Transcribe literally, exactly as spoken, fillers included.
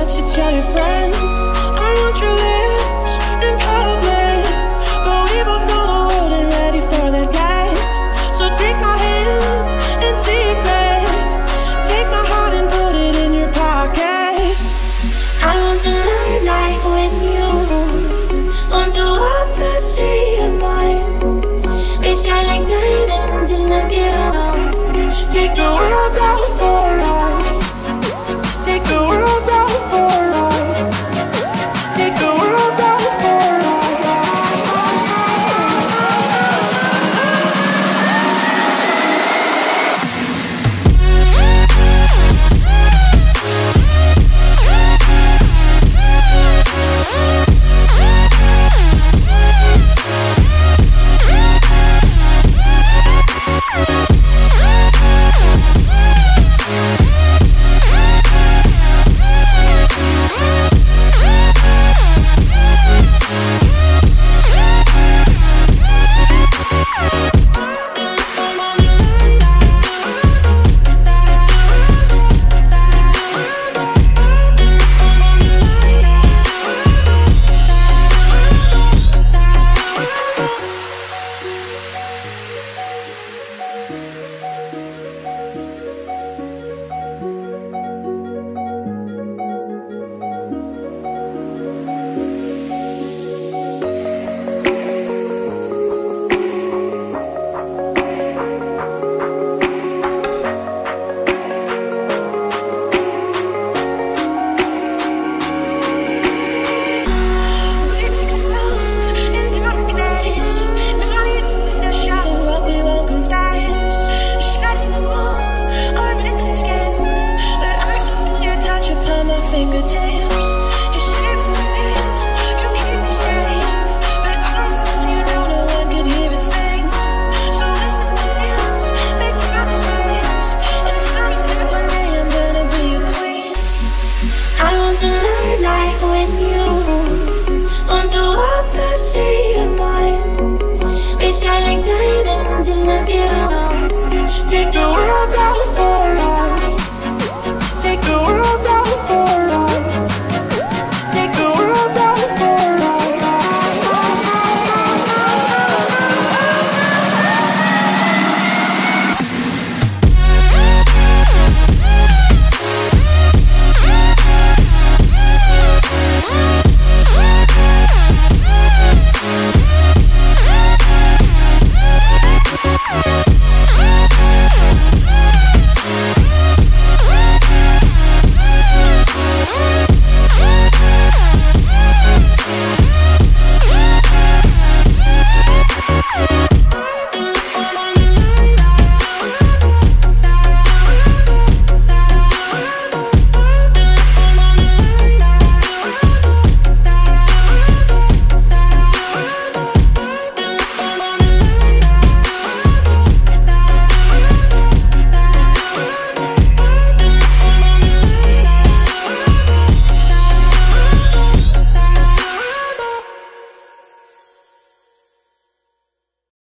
to tell your friends. I want your lips in public, but we both know the world ain't ready for the night. So take my hand and secret, take my heart and put it in your pocket. I want the night with you, want the world to see your mind. We shine like diamonds in the view. Take the world out for us. Take the world out. Take the world out for us.